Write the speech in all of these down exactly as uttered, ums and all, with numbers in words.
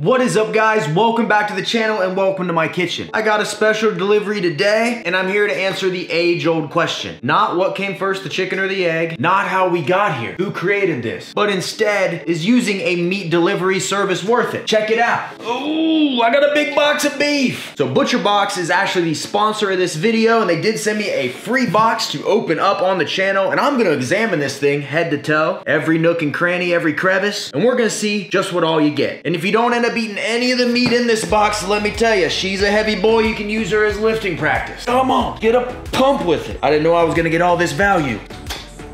What is up, guys? Welcome back to the channel and welcome to my kitchen. I got a special delivery today and I'm here to answer the age-old question. Not what came first, the chicken or the egg, not how we got here, who created this, but instead is using a meat delivery service worth it? Check it out. Ooh, I got a big box of beef. So ButcherBox is actually the sponsor of this video and they did send me a free box to open up on the channel and I'm gonna examine this thing head to toe, every nook and cranny, every crevice, and we're gonna see just what all you get. And if you don't end up eating any of the meat in this box, let me tell you, she's a heavy boy. You can use her as lifting practice. Come on, get a pump with it. I didn't know I was gonna get all this value.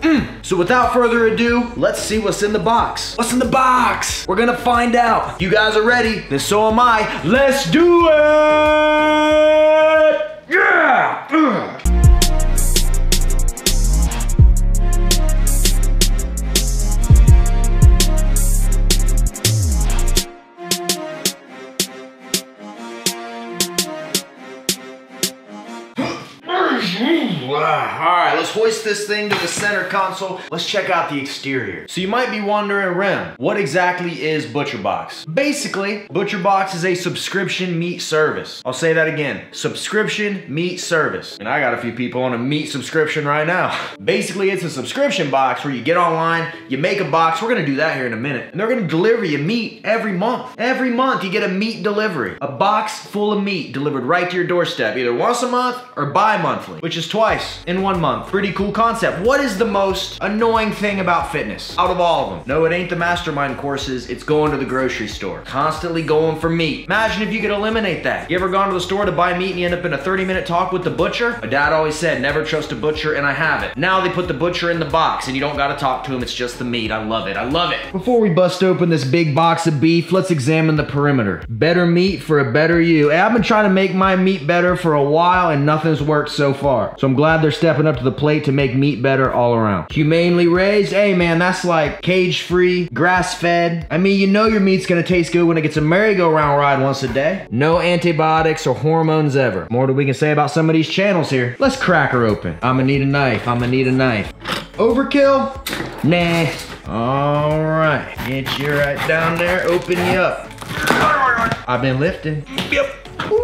Mm. So without further ado, let's see what's in the box. What's in the box? We're gonna find out. If you guys are ready, then so am I. Let's do it! Yeah! Ugh. Alright, let's hoist this thing to the center console. Let's check out the exterior. So you might be wondering, Rem, what exactly is ButcherBox? Basically, ButcherBox is a subscription meat service. I'll say that again. Subscription meat service. And I got a few people on a meat subscription right now. Basically, it's a subscription box where you get online, you make a box. We're gonna do that here in a minute. And they're gonna deliver you meat every month. Every month you get a meat delivery. A box full of meat delivered right to your doorstep, either once a month or bi-monthly, which is twice in one month. Pretty cool concept. What is the most annoying thing about fitness out of all of them? No, it ain't the mastermind courses. It's going to the grocery store. Constantly going for meat. Imagine if you could eliminate that. You ever gone to the store to buy meat and you end up in a thirty minute talk with the butcher? My dad always said, never trust a butcher, and I have it. Now they put the butcher in the box and you don't gotta talk to him. It's just the meat. I love it. I love it. Before we bust open this big box of beef, let's examine the perimeter. Better meat for a better you. Hey, I've been trying to make my meat better for a while and nothing's worked so far. So I'm glad they're stepping up to the plate to make meat better all around. Humanely raised, hey man, that's like cage-free, grass-fed. I mean, you know your meat's gonna taste good when it gets a merry-go-round ride once a day. No antibiotics or hormones ever. More than we can say about some of these channels here. Let's crack her open. I'ma need a knife, I'ma need a knife. Overkill? Nah. All right, get you right down there, open you up. I've been lifting. Yep. Ooh.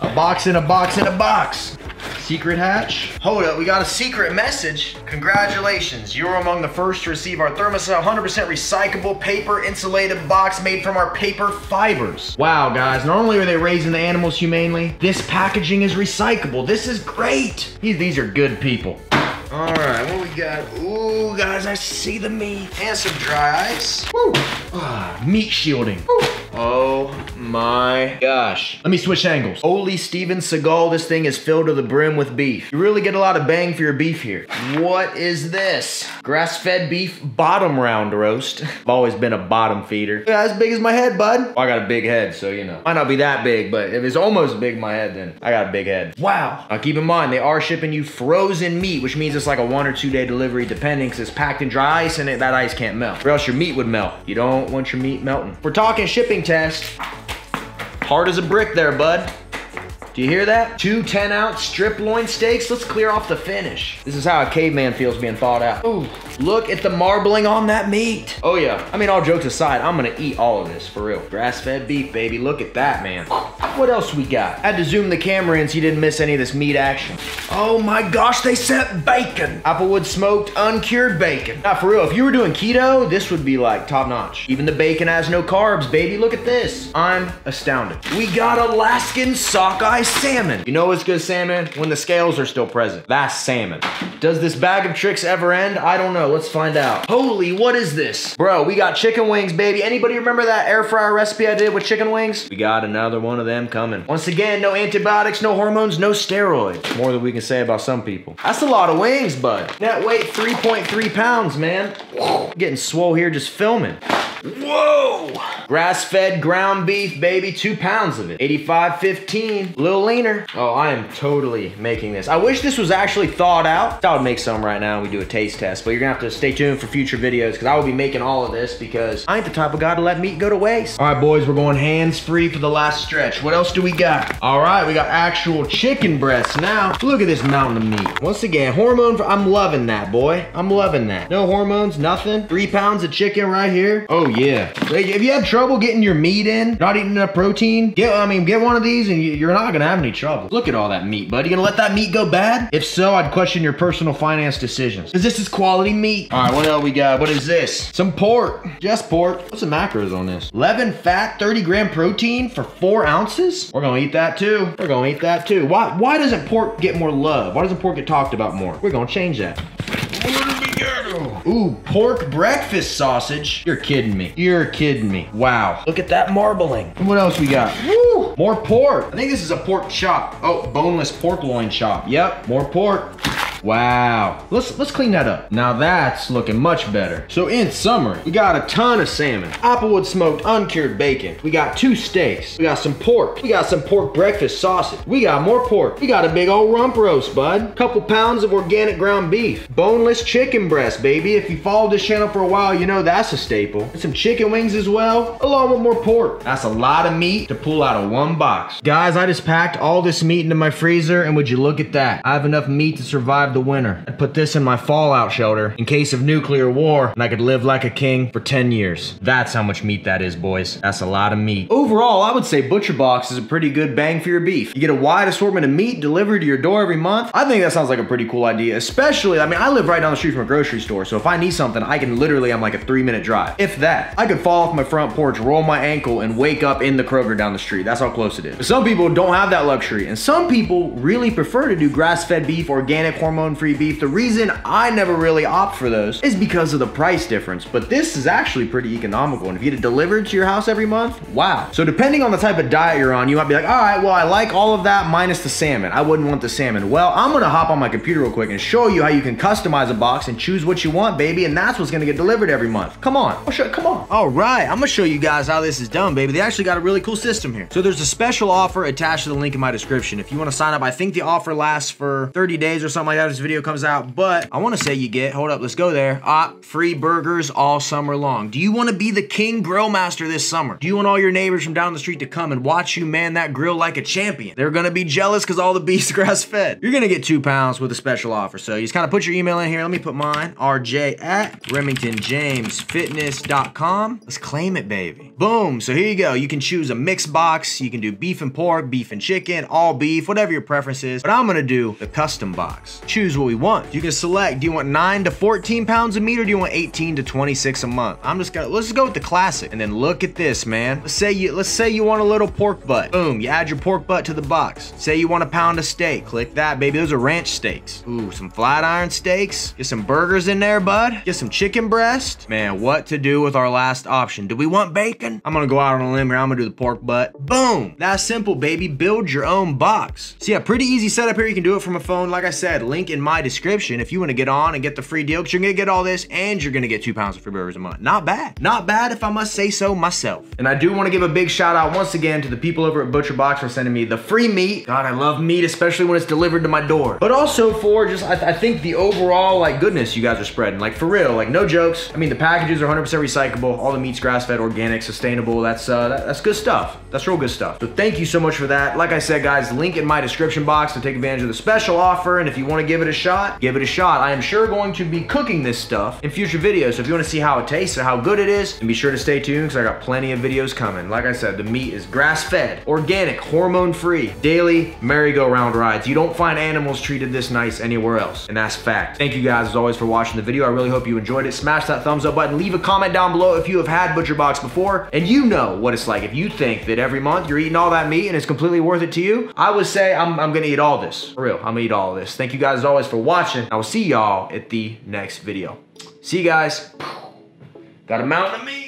A box in a box in a box. Secret hatch. Hold up, we got a secret message. Congratulations, you're among the first to receive our Thermocell one hundred percent recyclable paper insulated box made from our paper fibers. Wow guys, not only are they raising the animals humanely, this packaging is recyclable. This is great. These are good people. All right, what we got? Ooh, guys, I see the meat. And some dry ice. Woo. Ah, meat shielding. Woo. Oh my gosh. Let me switch angles. Holy Steven Seagal, this thing is filled to the brim with beef. You really get a lot of bang for your beef here. What is this? Grass-fed beef bottom round roast. I've always been a bottom feeder. Yeah, as big as my head, bud. Oh, I got a big head, so you know. Might not be that big, but if it's almost big my head, then I got a big head. Wow. Now keep in mind, they are shipping you frozen meat, which means it's like a one or two day delivery depending, because it's packed in dry ice and it, that ice can't melt, or else your meat would melt. You don't want your meat melting. We're talking shipping test. Hard as a brick there, bud. Do you hear that? two ten ounce strip loin steaks. Let's clear off the finish. This is how a caveman feels being thawed out. Ooh, look at the marbling on that meat. Oh yeah, I mean, all jokes aside, I'm gonna eat all of this for real. Grass-fed beef, baby, look at that, man. What else we got? I had to zoom the camera in so you didn't miss any of this meat action. Oh my gosh, they sent bacon. Applewood smoked, uncured bacon. Now for real, if you were doing keto, this would be like top notch. Even the bacon has no carbs, baby, look at this. I'm astounded. We got Alaskan Sockeye salmon. You know what's good salmon? When the scales are still present. That's salmon. Does this bag of tricks ever end? I don't know, let's find out. Holy, what is this? Bro, we got chicken wings, baby. Anybody remember that air fryer recipe I did with chicken wings? We got another one of them coming. Once again, no antibiotics, no hormones, no steroids. More than we can say about some people. That's a lot of wings, bud. Net weight, three point three pounds, man. Whoa. Getting swole here just filming. Whoa! Grass-fed ground beef, baby, two pounds of it. eighty-five fifteen, a little leaner. Oh, I am totally making this. I wish this was actually thawed out. I would make some right now and we do a taste test, but you're gonna have to stay tuned for future videos because I will be making all of this because I ain't the type of guy to let meat go to waste. All right, boys, we're going hands-free for the last stretch. What else do we got? All right, we got actual chicken breasts now. Look at this mountain of meat. Once again, hormone, for, I'm loving that, boy. I'm loving that. No hormones, nothing. Three pounds of chicken right here. Oh, yeah, they if you have trouble getting your meat in, not eating enough protein, get, I mean, get one of these and you're not gonna have any trouble. Look at all that meat, buddy. You gonna let that meat go bad? If so, I'd question your personal finance decisions, because this is quality meat. All right, what else we got? What is this? Some pork, just pork. What's the macros on this? eleven fat, thirty gram protein for four ounces? We're gonna eat that too. We're gonna eat that too. Why, why doesn't pork get more love? Why doesn't pork get talked about more? We're gonna change that. Ooh, pork breakfast sausage. You're kidding me. You're kidding me. Wow. Look at that marbling. What else we got? Woo! More pork. I think this is a pork chop. Oh, boneless pork loin chop. Yep, more pork. Wow. Let's let's clean that up. Now that's looking much better. So in summary, we got a ton of salmon, applewood smoked uncured bacon. We got two steaks. We got some pork. We got some pork breakfast sausage. We got more pork. We got a big old rump roast, bud. Couple pounds of organic ground beef. Boneless chicken breast, baby. If you followed this channel for a while, you know that's a staple. And some chicken wings as well, along with more pork. That's a lot of meat to pull out of one box. Guys, I just packed all this meat into my freezer, and would you look at that? I have enough meat to survive the winter. I'd put this in my fallout shelter in case of nuclear war, and I could live like a king for ten years. That's how much meat that is, boys. That's a lot of meat. Overall, I would say ButcherBox is a pretty good bang for your beef. You get a wide assortment of meat delivered to your door every month. I think that sounds like a pretty cool idea, especially, I mean, I live right down the street from a grocery store, so if I need something, I can literally, I'm like a three minute drive. If that, I could fall off my front porch, roll my ankle, and wake up in the Kroger down the street. That's how close it is. But some people don't have that luxury, and some people really prefer to do grass-fed beef, organic, hormone free beef. The reason I never really opt for those is because of the price difference, but this is actually pretty economical, and if you get it delivered to your house every month, wow. So depending on the type of diet you're on, you might be like, all right, well, I like all of that minus the salmon. I wouldn't want the salmon. Well, I'm gonna hop on my computer real quick and show you how you can customize a box and choose what you want, baby, and that's what's gonna get delivered every month. Come on, I'll show, come on. All right, I'm gonna show you guys how this is done, baby. They actually got a really cool system here. So there's a special offer attached to the link in my description. If you wanna sign up, I think the offer lasts for thirty days or something like that. This video comes out, but I want to say you get, hold up, let's go there. Ah, free burgers all summer long. Do you want to be the king grill master this summer? Do you want all your neighbors from down the street to come and watch you man that grill like a champion? They're going to be jealous because all the beef's grass fed. You're going to get two pounds with a special offer. So you just kind of put your email in here. Let me put mine, R J at remington james fitness dot com. Let's claim it, baby. Boom. So here you go. You can choose a mixed box. You can do beef and pork, beef and chicken, all beef, whatever your preference is. But I'm going to do the custom box. Choose what we want. You can select, do you want nine to fourteen pounds of meat, or do you want eighteen to twenty-six a month? I'm just gonna, let's go with the classic. And then look at this, man. Let's say you, let's say you want a little pork butt. Boom, you add your pork butt to the box. Say you want a pound of steak. Click that, baby. Those are ranch steaks. Ooh, some flat iron steaks. Get some burgers in there, bud. Get some chicken breast. Man, what to do with our last option? Do we want bacon? I'm gonna go out on a limb here. I'm gonna do the pork butt. Boom, that's simple, baby. Build your own box. So yeah, pretty easy setup here. You can do it from a phone. Like I said, link in my description if you want to get on and get the free deal, because you're gonna get all this and you're gonna get two pounds of free burgers a month. Not bad, not bad, if I must say so myself. And I do want to give a big shout out once again to the people over at ButcherBox for sending me the free meat. God, I love meat, especially when it's delivered to my door. But also for just, I, th I think the overall like goodness you guys are spreading, like for real, like no jokes. I mean, the packages are one hundred percent recyclable. All the meat's grass-fed, organic, sustainable. That's uh, that, that's good stuff. That's real good stuff. So thank you so much for that. Like I said, guys, link in my description box to take advantage of the special offer. And if you want to give it a shot, give it a shot. I am sure going to be cooking this stuff in future videos, so if you want to see how it tastes and how good it is, then be sure to stay tuned, because I got plenty of videos coming. Like I said, the meat is grass-fed, organic, hormone-free, daily merry-go-round rides. You don't find animals treated this nice anywhere else, and that's fact. Thank you guys as always for watching the video. I really hope you enjoyed it. Smash that thumbs up button. Leave a comment down below if you have had ButcherBox before and you know what it's like. If you think that every month you're eating all that meat and it's completely worth it to you, I would say I'm, I'm gonna eat all this. For real, I'm gonna eat all this. Thank you guys as always for watching. I will see y'all at the next video. See you guys. Got a mountain of meat.